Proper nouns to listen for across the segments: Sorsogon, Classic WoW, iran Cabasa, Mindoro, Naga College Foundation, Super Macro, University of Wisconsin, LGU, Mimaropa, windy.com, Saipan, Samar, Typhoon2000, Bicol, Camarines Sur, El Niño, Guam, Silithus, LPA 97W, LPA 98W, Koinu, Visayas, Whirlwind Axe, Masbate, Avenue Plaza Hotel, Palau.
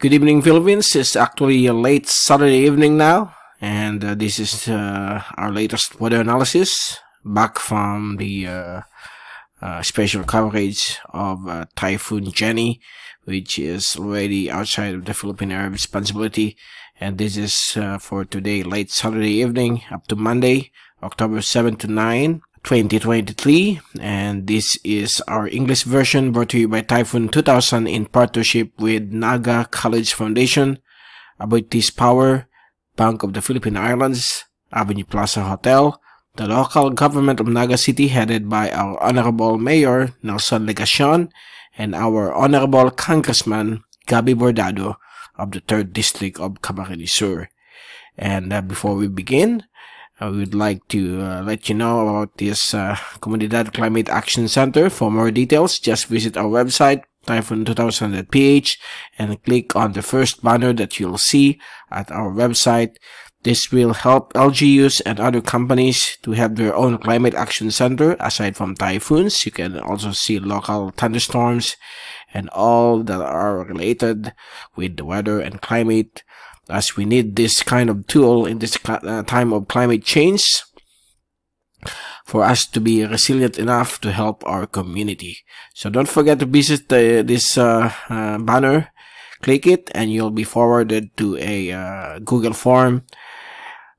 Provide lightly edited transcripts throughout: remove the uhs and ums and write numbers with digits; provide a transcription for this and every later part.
Good evening, Philippines. It's actually a late Saturday evening now, and this is our latest weather analysis back from the special coverage of Typhoon Jenny, which is already outside of the Philippine area of responsibility. And this is for today, late Saturday evening up to Monday, October 7 to 9, 2023. And this is our English version brought to you by Typhoon2000 in partnership with Naga College Foundation, Aboytis Power, Bank of the Philippine Islands, Avenue Plaza Hotel, the local government of Naga City headed by our Honorable Mayor Nelson Legacion and our Honorable Congressman Gabby Bordado of the 3rd District of Camarines Sur. And before we begin, we would like to let you know about this Community Climate Action Center. For more details, just visit our website, typhoon2000.ph, and click on the first banner that you'll see at our website. This will help LGUs and other companies to have their own climate action center. Aside from typhoons, you can also see local thunderstorms and all that are related with the weather and climate, as we need this kind of tool in this time of climate change for us to be resilient enough to help our community. So don't forget to visit this banner. Click it and you'll be forwarded to a Google form.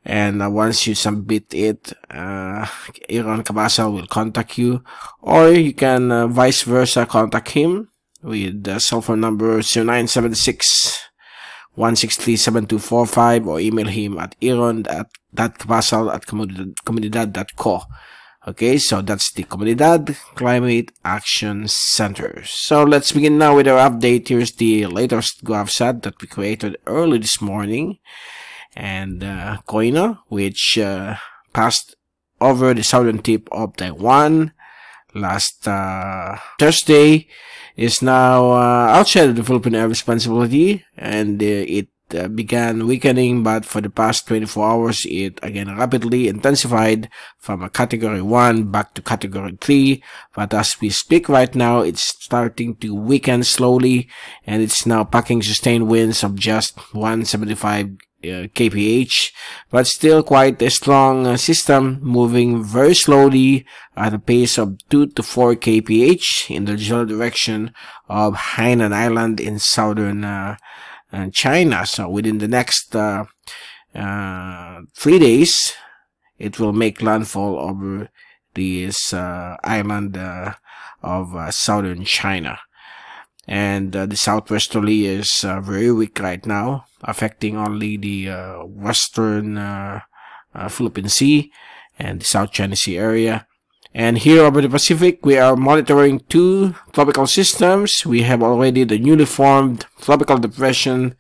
And once you submit it, Iran Cabasa will contact you, or you can vice versa contact him with the cell phone number 0976-163-7245, or email him at iran.cabasal@comunidad.co. Okay, so that's the Comunidad Climate Action Center. So let's begin now with our update. Here's the latest graph set that we created early this morning. And Koinu, which passed over the southern tip of Taiwan last Thursday, is now outside of the Philippine area of responsibility, and it began weakening, but for the past 24 hours it again rapidly intensified from a category 1 back to category 3. But as we speak right now, it's starting to weaken slowly, and it's now packing sustained winds of just 175 kph, but still quite a strong system, moving very slowly at a pace of 2 to 4 kph in the general direction of Hainan Island in southern China. So within the next 3 days, it will make landfall over this island of southern China. And the southwesterly is very weak right now, affecting only the western Philippine Sea and the South China Sea area. And here over the Pacific, we are monitoring 2 tropical systems. We have already the newly formed tropical depression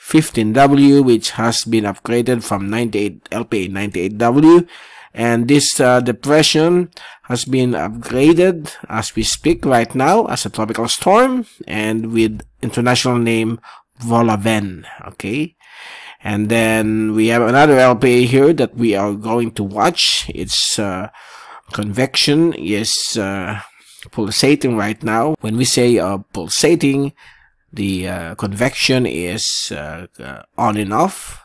15W, which has been upgraded from LPA 98W. And this depression has been upgraded as we speak right now as a tropical storm, and with international name Bolaven. Okay. And then we have another LPA here that we are going to watch. It's convection is pulsating right now. When we say pulsating, the convection is on and off.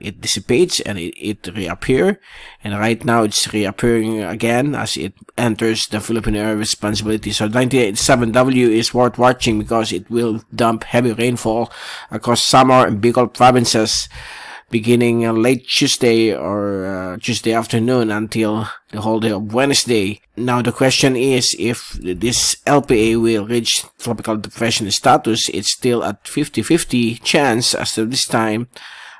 It dissipates and it reappears, and right now it's reappearing again as it enters the Philippine area of responsibility. So 98.7W is worth watching because it will dump heavy rainfall across Samar and Bicol provinces beginning late Tuesday or Tuesday afternoon until the whole day of Wednesday. Now the question is, if this LPA will reach tropical depression status. It's still at 50-50 chance as of this time,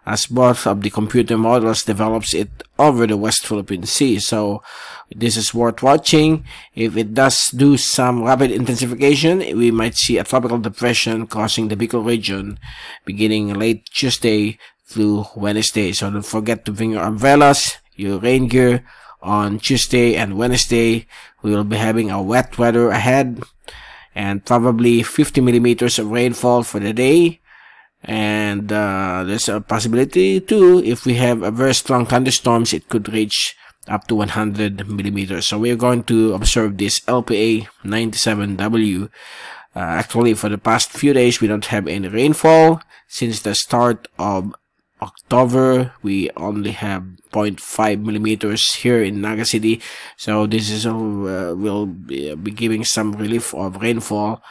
as both of the computer models develops it over the West Philippine Sea. So this is worth watching. If it does do some rapid intensification, we might see a tropical depression crossing the Bicol region beginning late Tuesday through Wednesday. So don't forget to bring your umbrellas, your rain gear. On Tuesday and Wednesday, we will be having a wet weather ahead, and probably 50 millimeters of rainfall for the day. And there's a possibility too, if we have a very strong thunderstorms, it could reach up to 100 millimeters. So we're going to observe this LPA 97W Actually, for the past few days, we don't have any rainfall. Since the start of October, we only have 0.5 millimeters here in Naga City. So this is will be giving some relief of rainfall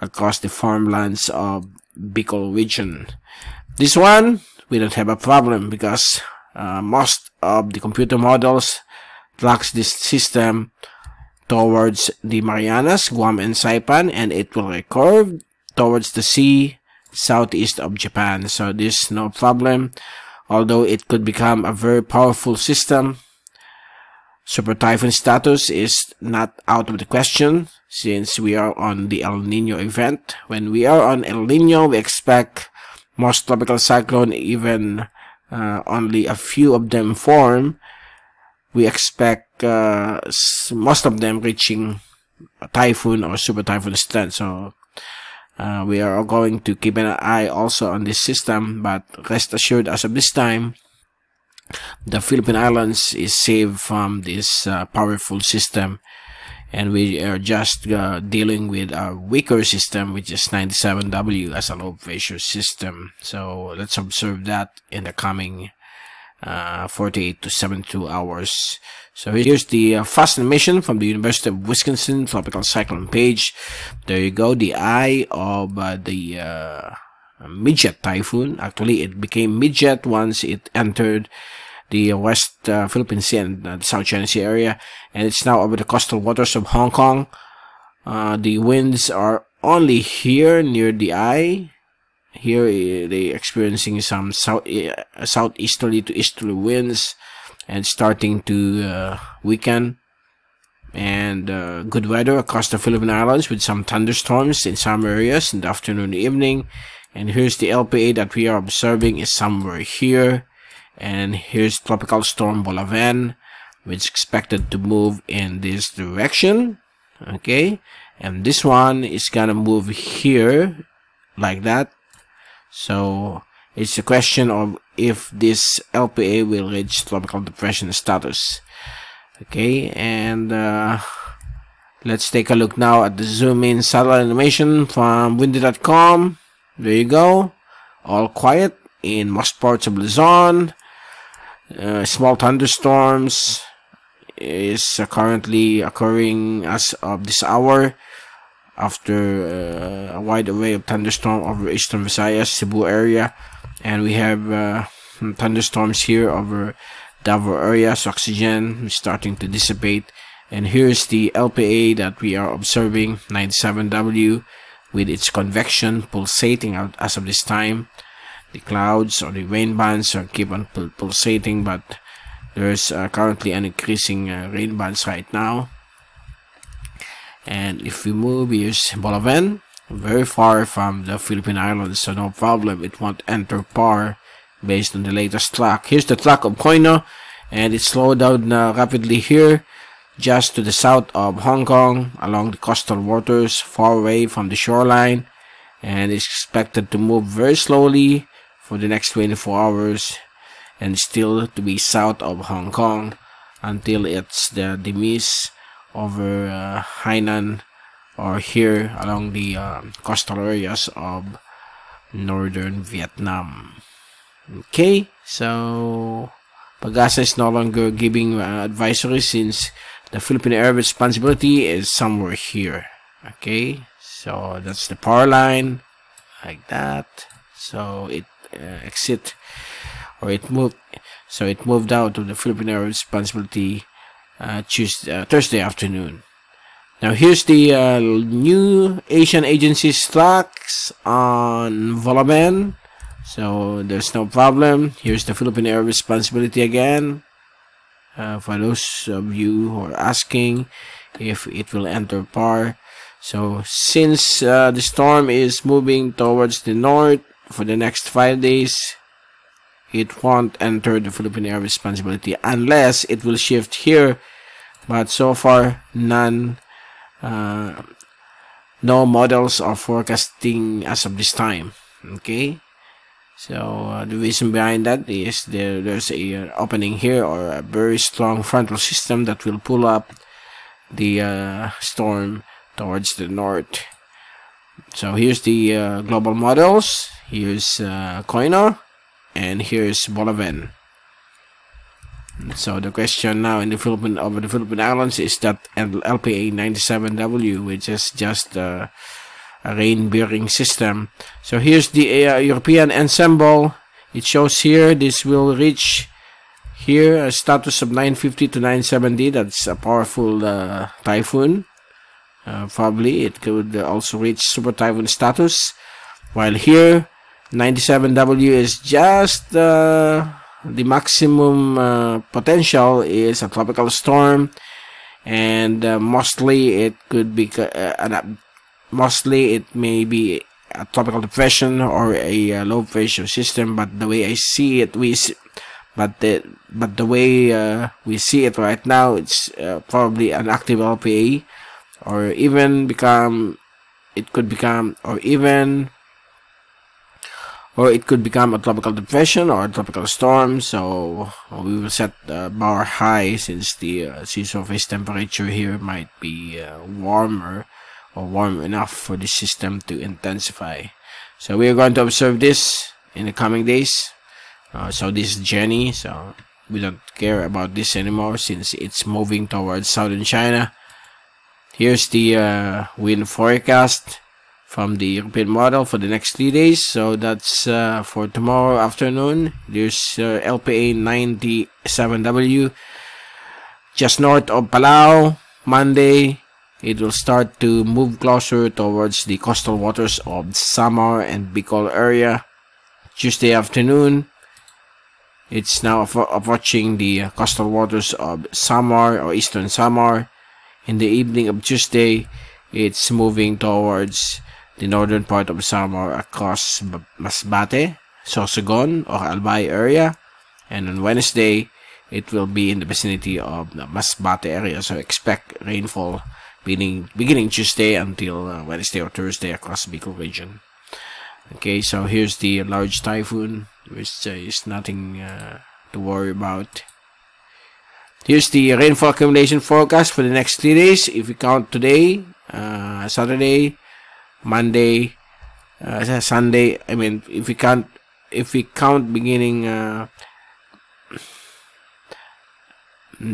across the farmlands of Bicol region. This one, we don't have a problem because most of the computer models tracks this system towards the Marianas, Guam and Saipan, and it will recurve towards the sea southeast of Japan. So there's no problem, although it could become a very powerful system. Super typhoon status is not out of the question since we are on the El Nino event. When we are on El Nino, we expect most tropical cyclone, even only a few of them form. We expect most of them reaching a typhoon or super typhoon strength. So we are going to keep an eye also on this system, but rest assured, as of this time, the Philippine Islands is safe from this powerful system, and we are just dealing with a weaker system, which is 97W as a low pressure system. So let's observe that in the coming 48 to 72 hours. So here's the fast animation from the University of Wisconsin tropical cyclone page. There you go, the eye of the midget typhoon. Actually, it became midget once it entered the West Philippine Sea and the South China Sea area, and it's now over the coastal waters of Hong Kong. The winds are only here near the eye. Here they experiencing some southeasterly to easterly winds, and starting to weaken, and good weather across the Philippine Islands with some thunderstorms in some areas in the afternoon and evening. And here's the LPA that we are observing is somewhere here, and here's tropical storm Bolaven, which is expected to move in this direction. Okay, and this one is gonna move here like that. So it's a question of if this LPA will reach tropical depression status. Okay, and let's take a look now at the zoom in satellite animation from windy.com. There you go, all quiet in most parts of Luzon. Small thunderstorms is currently occurring as of this hour, after a wide array of thunderstorms over eastern Visayas, Cebu area, and we have thunderstorms here over Davao area. So oxygen is starting to dissipate, and here's the LPA that we are observing, 97W, with its convection pulsating out as of this time. The clouds or the rain bands are keep on pulsating, but there's currently an increasing rain bands right now. And if we move, here's Bolaven, very far from the Philippine Islands, so no problem, it won't enter PAR based on the latest track. Here's the track of Koinu, and it slowed down rapidly here, just to the south of Hong Kong, along the coastal waters, far away from the shoreline, and it's expected to move very slowly for the next 24 hours, and still to be south of Hong Kong until it's the demise over Hainan, or here along the coastal areas of northern Vietnam. Okay, so Pagasa is no longer giving advisory since the Philippine area responsibility is somewhere here. Okay, so that's the power line like that. So it exit, or it moved, so it moved out of the Philippine area responsibility Thursday afternoon. Now here's the new Asian agencies tracks on Bolaven, so there's no problem. Here's the Philippine area responsibility again. For those of you who are asking if it will enter PAR, so since the storm is moving towards the north for the next 5 days, it won't enter the Philippine area responsibility unless it will shift here, but so far none, no models are forecasting as of this time. Okay, so the reason behind that is there's a opening here, or a very strong frontal system that will pull up the storm towards the north. So here's the global models, here's Koinu, and here's Bolaven. So the question now in the Philippine, over the Philippine Islands, is that LPA 97W, which is just a rain bearing system. So here's the European ensemble. It shows here this will reach here a status of 950 to 970. That's a powerful typhoon. Probably it could also reach super typhoon status. While here 97W is just the maximum potential is a tropical storm, and mostly it could be mostly it may be a tropical depression or a low pressure system. But the way I see it, we see it right now, it's probably an active LPA, or even it could become a tropical depression or a tropical storm. So we will set the bar high, since the sea surface temperature here might be warmer, or warm enough for the system to intensify. So we are going to observe this in the coming days. So this is Jenny, so we don't care about this anymore since it's moving towards southern China. Here's the wind forecast from the European model for the next 3 days. So that's for tomorrow afternoon. There's LPA 97W just north of Palau. Monday it will start to move closer towards the coastal waters of Samar and Bicol area. Tuesday afternoon it's now approaching the coastal waters of Samar or eastern Samar. In the evening of Tuesday it's moving towards the northern part of Samar across Masbate, Sorsogon, or Albay area. And on Wednesday, it will be in the vicinity of the Masbate area. So expect rainfall beginning Tuesday until Wednesday or Thursday across the Bicol region. Okay, so here's the large typhoon, which is nothing to worry about. Here's the rainfall accumulation forecast for the next 3 days. If you count today, Saturday, Monday, Sunday, I mean, if we count beginning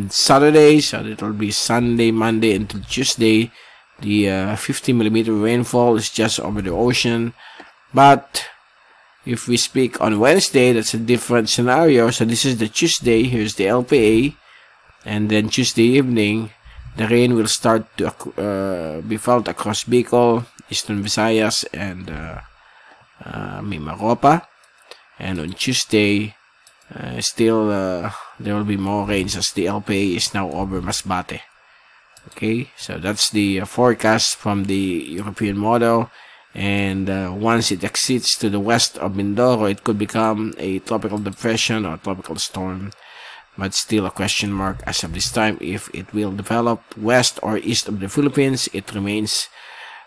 Saturday, so it will be Sunday, Monday until Tuesday. The 50 millimeter rainfall is just over the ocean. But if we speak on Wednesday, that's a different scenario. So this is the Tuesday. Here's the LPA, and then Tuesday evening the rain will start to be felt across Bicol, Eastern Visayas, and Mimaropa. And on Tuesday, still there will be more rains, as the LPA is now over Masbate. Okay, so that's the forecast from the European model. And once it exceeds to the west of Mindoro, it could become a tropical depression or tropical storm. But still a question mark as of this time if it will develop west or east of the Philippines. It remains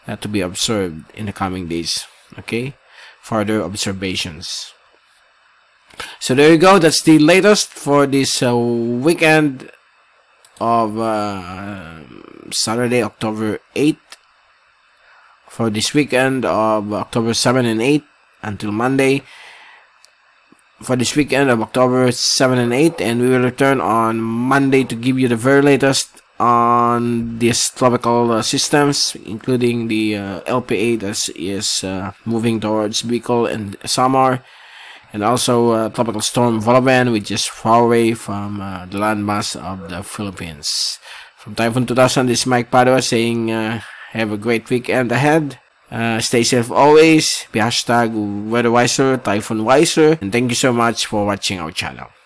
to be observed in the coming days. Okay, further observations. So there you go, that's the latest for this weekend of Saturday, October 8th, for this weekend of October 7 and 8 until Monday. For this weekend of October 7 and 8, and we will return on Monday to give you the very latest on these tropical systems, including the LPA that is moving towards Bicol and Samar, and also tropical storm Bolaven, which is far away from the landmass of the Philippines. From Typhoon2000, this is Mike Padua saying have a great weekend ahead. Stay safe always, be #WeatherWiser, TyphoonWiser, and thank you so much for watching our channel.